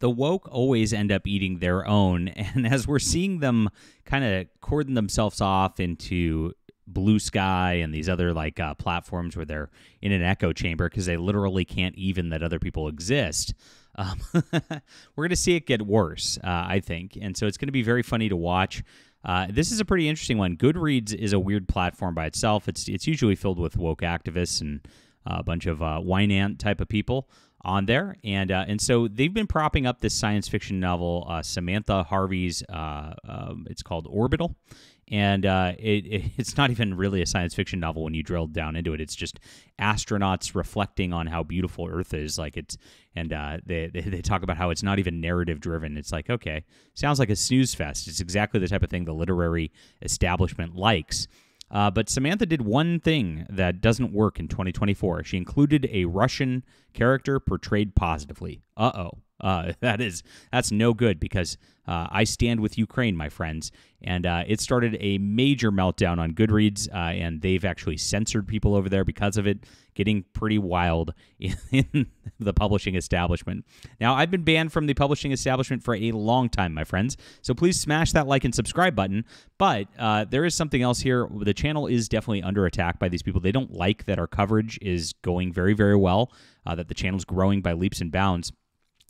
the woke always end up eating their own. And as we're seeing them kind of cordon themselves off into Blue Sky and these other like platforms where they're in an echo chamber because they literally can't even that other people exist, we're going to see it get worse, I think. And so it's going to be very funny to watch. This is a pretty interesting one. Goodreads is a weird platform by itself. It's usually filled with woke activists and a bunch of wine-ant type of people on there. And so they've been propping up this science fiction novel, Samantha Harvey's, it's called Orbital. And it's not even really a science fiction novel when you drill down into it. It's just astronauts reflecting on how beautiful Earth is. Like they talk about how it's not even narrative driven. It's like, okay, sounds like a snooze fest. It's exactly the type of thing the literary establishment likes. But Samantha did one thing that doesn't work in 2024. She included a Russian character portrayed positively. That's no good because I stand with Ukraine, my friends. And it started a major meltdown on Goodreads, and they've actually censored people over there because of it, getting pretty wild in the publishing establishment. Now, I've been banned from the publishing establishment for a long time, my friends, so please smash that like and subscribe button. But there is something else here. The channel is definitely under attack by these people. They don't like that our coverage is going very, very well, that the channel's growing by leaps and bounds.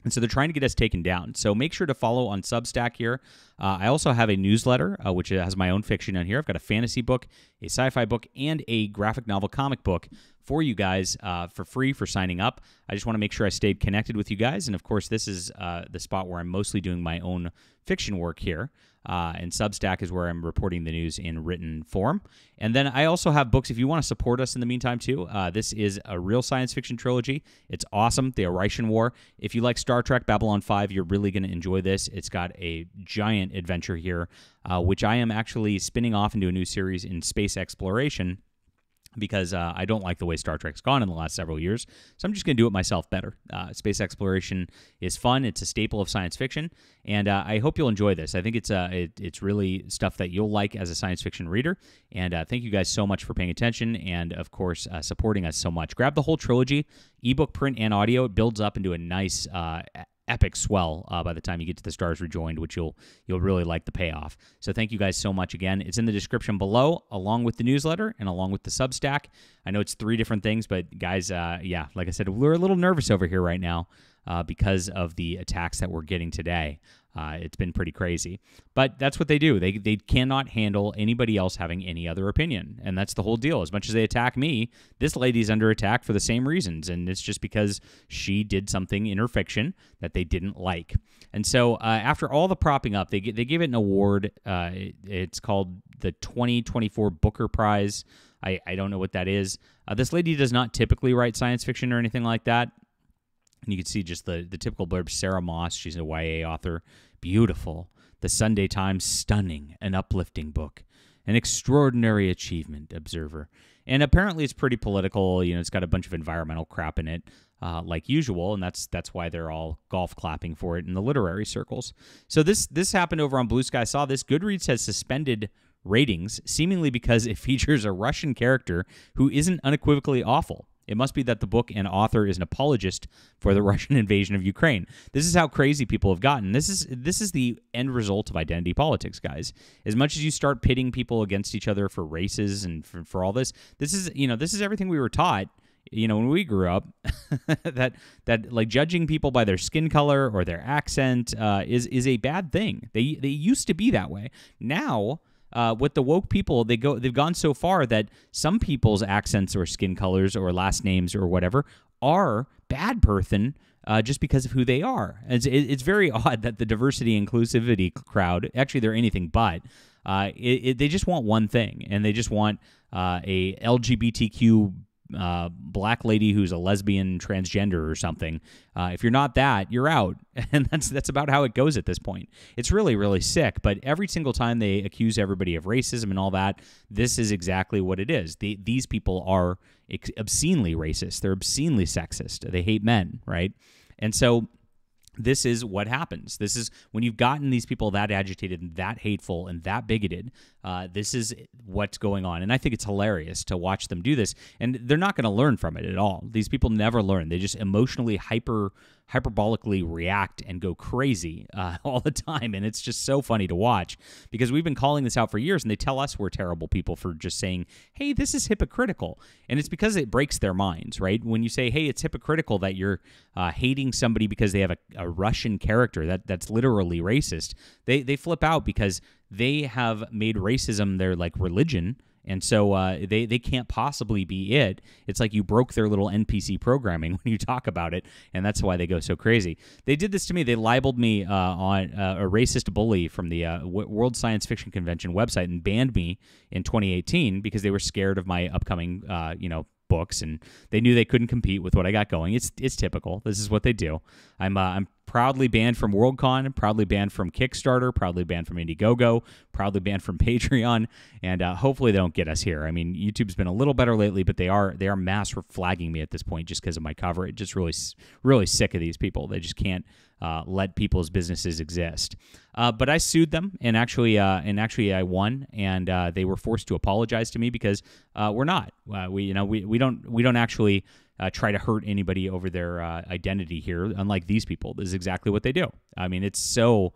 And so they're trying to get us taken down. So make sure to follow on Substack here. I also have a newsletter, which has my own fiction on here. I've got a fantasy book, a sci-fi book, and a graphic novel comic book for you guys for free for signing up. I just want to make sure I stayed connected with you guys. And, of course, this is the spot where I'm mostly doing my own fiction work here. And Substack is where I'm reporting the news in written form. And then I also have books if you want to support us in the meantime, too. This is a real science fiction trilogy. It's awesome, The Orishan War. If you like Star Trek Babylon 5, you're really going to enjoy this. It's got a giant adventure here, which I am actually spinning off into a new series in space exploration, because I don't like the way Star Trek's gone in the last several years, so I'm just going to do it myself better. Space exploration is fun. It's a staple of science fiction, and I hope you'll enjoy this. I think it's really stuff that you'll like as a science fiction reader, and thank you guys so much for paying attention and, of course, supporting us so much. Grab the whole trilogy, ebook, print, and audio. It builds up into a nice epic swell by the time you get to the Stars Rejoined, which you'll really like the payoff. So thank you guys so much again. It's in the description below, along with the newsletter and along with the Substack. I know it's three different things, but guys, yeah, like I said, we're a little nervous over here right now because of the attacks that we're getting today. It's been pretty crazy. But that's what they do. They cannot handle anybody else having any other opinion, and that's the whole deal. As much as they attack me, this lady's under attack for the same reasons, and it's just because she did something in her fiction that they didn't like. And so after all the propping up, they gave it an award. It's called the 2024 Booker Prize. I don't know what that is. This lady does not typically write science fiction or anything like that. And you can see just the typical blurb, Sarah Moss. She's a YA author. Beautiful. The Sunday Times, stunning, an uplifting book. An extraordinary achievement, observer. And apparently it's pretty political. You know, it's got a bunch of environmental crap in it, like usual, and that's why they're all golf clapping for it in the literary circles. So this happened over on Blue Sky. I saw this. Goodreads has suspended ratings, seemingly because it features a Russian character who isn't unequivocally awful. It must be that the book and author is an apologist for the Russian invasion of Ukraine. This is how crazy people have gotten. This is the end result of identity politics, guys. As much as you start pitting people against each other for races and for all this, this is everything we were taught, when we grew up, that like judging people by their skin color or their accent is a bad thing. They used to be that way. Now, with the woke people, they've gone so far that some people's accents or skin colors or last names or whatever are bad person just because of who they are. It's very odd that the diversity inclusivity crowd, actually they're anything but, they just want one thing, and they just want a LGBTQ black lady who's a lesbian, transgender, or something. If you're not that, you're out, and that's about how it goes at this point. It's really, really sick. But every single time they accuse everybody of racism and all that, this is exactly what it is. These people are obscenely racist. They're obscenely sexist. They hate men, right? And so this is what happens. This is when you've gotten these people that agitated and that hateful and that bigoted, this is what's going on. And I think it's hilarious to watch them do this. And they're not going to learn from it at all. These people never learn. They just emotionally hyper hyperbolically react and go crazy all the time. And it's just so funny to watch because we've been calling this out for years and they tell us we're terrible people for just saying, hey, this is hypocritical. And it's because it breaks their minds, right? When you say, hey, it's hypocritical that you're hating somebody because they have a Russian character, that's literally racist, they flip out because they have made racism their like religion. And so they can't possibly be it. It's like you broke their little NPC programming when you talk about it, and that's why they go so crazy. They did this to me. They libeled me on a racist bully from the World Science Fiction Convention website and banned me in 2018 because they were scared of my upcoming, you know, books, and they knew they couldn't compete with what I got going. It's typical. This is what they do. I'm proudly banned from WorldCon, proudly banned from Kickstarter, proudly banned from Indiegogo, proudly banned from Patreon, and hopefully they don't get us here. I mean, YouTube's been a little better lately, but they are mass flagging me at this point just because of my cover. It's just really sick of these people. They just can't let people's businesses exist. But I sued them, and actually I won, and they were forced to apologize to me because we're not. We don't actually. Try to hurt anybody over their identity here, unlike these people. This is exactly what they do. I mean, it's so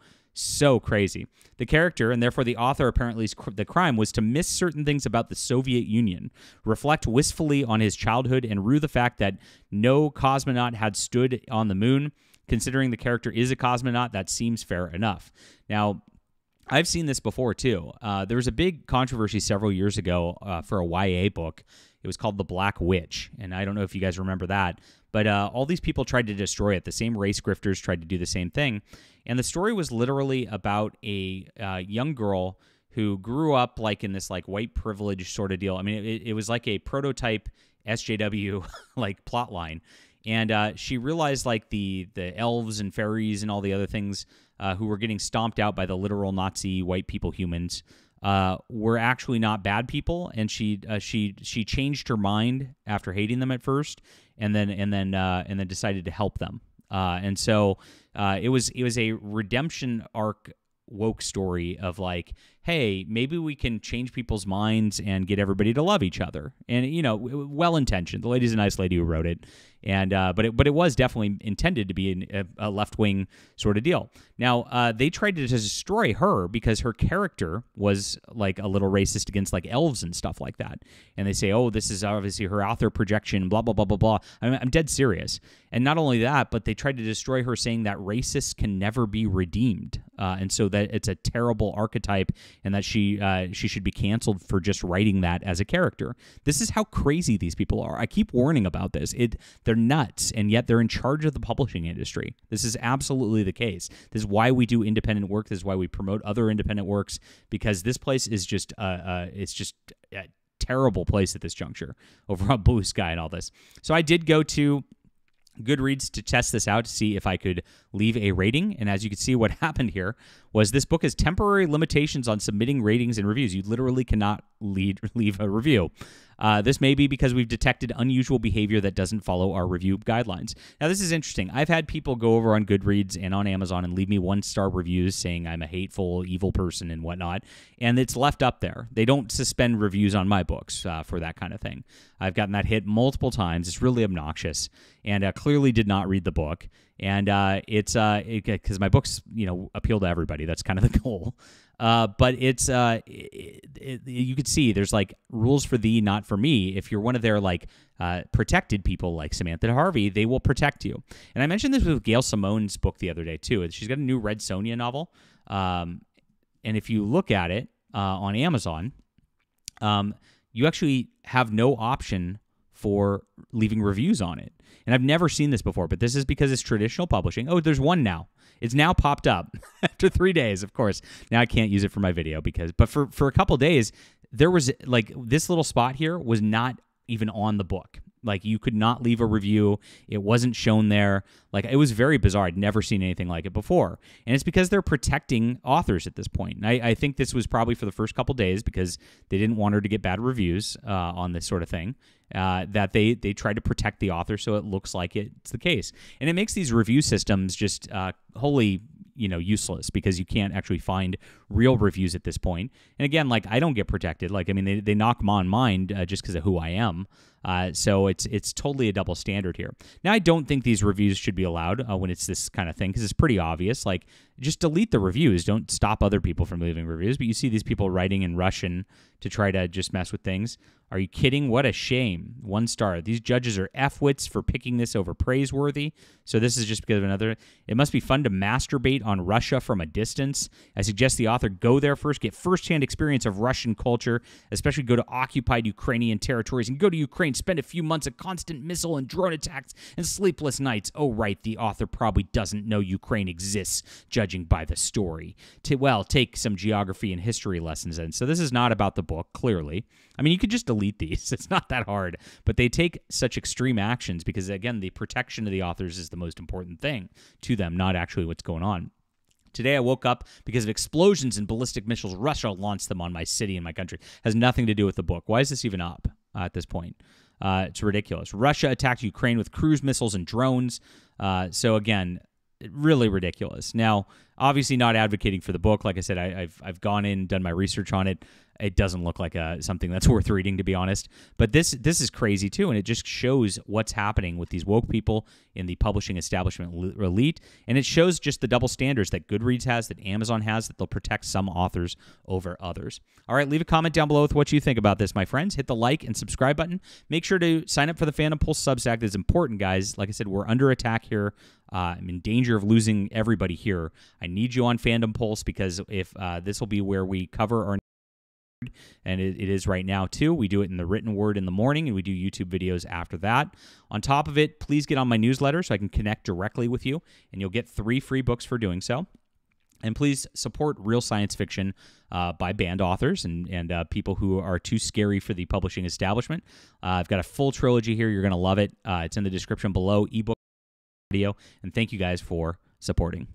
crazy. The character, and therefore the author, apparently the crime was to miss certain things about the Soviet Union, reflect wistfully on his childhood, and rue the fact that no cosmonaut had stood on the moon. Considering the character is a cosmonaut, that seems fair enough. Now, I've seen this before, too. There was a big controversy several years ago for a YA book. It was called The Black Witch, and I don't know if you guys remember that, but all these people tried to destroy it. The same race grifters tried to do the same thing, and the story was literally about a young girl who grew up like in this like white privilege sort of deal. I mean, it was like a prototype SJW like plot line, and she realized like the elves and fairies and all the other things who were getting stomped out by the literal Nazi white people humans. Were actually not bad people, and she changed her mind after hating them at first, and then decided to help them. And so it was a redemption arc woke story of like, hey, maybe we can change people's minds and get everybody to love each other, and you know, well intentioned. The lady's a nice lady who wrote it, and but it was definitely intended to be a left wing sort of deal. Now they tried to destroy her because her character was like a little racist against like elves and stuff like that, and they say, oh, this is obviously her author projection, blah blah blah blah blah. I'm dead serious, and not only that, but they tried to destroy her, saying that racists can never be redeemed, and so that it's a terrible archetype. And that she should be canceled for just writing that as a character. This is how crazy these people are. I keep warning about this. They're nuts, and yet they're in charge of the publishing industry. This is absolutely the case. This is why we do independent work. This is why we promote other independent works, because this place is just it's just a terrible place at this juncture over on Blue Sky and all this. So I did go to Goodreads to test this out to see if I could leave a rating. And as you can see, what happened here was this book has temporary limitations on submitting ratings and reviews. You literally cannot leave a review. This may be because we've detected unusual behavior that doesn't follow our review guidelines. Now, this is interesting. I've had people go over on Goodreads and on Amazon and leave me one-star reviews saying I'm a hateful, evil person and whatnot, and it's left up there. They don't suspend reviews on my books for that kind of thing. I've gotten that hit multiple times. It's really obnoxious, and clearly did not read the book. And it's because my books, you know, appeal to everybody. That's kind of the goal. But it's you could see there's like rules for thee, not for me. If you're one of their like protected people like Samantha Harvey, they will protect you. And I mentioned this with Gail Simone's book the other day too. She's got a new Red Sonja novel, and if you look at it on Amazon, you actually have no option for leaving reviews on it. And I've never seen this before, but this is because it's traditional publishing. Oh, there's one now. It's now popped up after 3 days, of course. Now I can't use it for my video because, but for a couple of days, there was like this little spot here was not even on the book. Like you could not leave a review. It wasn't shown there. Like it was very bizarre. I'd never seen anything like it before. And it's because they're protecting authors at this point. And I think this was probably for the first couple of days because they didn't want her to get bad reviews on this sort of thing. That they try to protect the author so it looks like it's the case. And it makes these review systems just wholly you know, useless because you can't actually find real reviews at this point. And again, like, I don't get protected. Like, I mean, they knock me on mine just because of who I am. So it's totally a double standard here. Now, I don't think these reviews should be allowed when it's this kind of thing, because it's pretty obvious. Like, just delete the reviews. Don't stop other people from leaving reviews. But you see these people writing in Russian to try to just mess with things. Are you kidding? What a shame. 1 star. These judges are F-wits for picking this over Praiseworthy. So this is just because of another. It must be fun to masturbate on Russia from a distance. I suggest the author go there first, get firsthand experience of Russian culture, especially go to occupied Ukrainian territories and go to Ukraine, spend a few months of constant missile and drone attacks and sleepless nights. Oh, right. The author probably doesn't know Ukraine exists, judging by the story. Well, take some geography and history lessons in. So this is not about the book, clearly. I mean, you could just delete these. It's not that hard, but they take such extreme actions because, again, the protection of the authors is the most important thing to them, not actually what's going on. Today I woke up because of explosions and ballistic missiles. Russia launched them on my city and my country. Has nothing to do with the book. Why is this even up at this point? It's ridiculous. Russia attacked Ukraine with cruise missiles and drones. So again, really ridiculous. Now, obviously not advocating for the book. Like I said, I've gone in, done my research on it. It doesn't look like something that's worth reading, to be honest. But this is crazy, too, and it just shows what's happening with these woke people in the publishing establishment elite, and it shows just the double standards that Goodreads has, that Amazon has, that they'll protect some authors over others. All right, leave a comment down below with what you think about this, my friends. Hit the like and subscribe button. Make sure to sign up for the Fandom Pulse Substack. That's important, guys. Like I said, we're under attack here. I'm in danger of losing everybody here. I need you on Fandom Pulse because if this will be where we cover our... and it is right now too. We do it in the written word in the morning, and we do YouTube videos after that. On top of it, please get on my newsletter so I can connect directly with you, and you'll get 3 free books for doing so. And please support real science fiction by banned authors and people who are too scary for the publishing establishment. I've got a full trilogy here. You're going to love it. It's in the description below, ebook video. And thank you guys for supporting.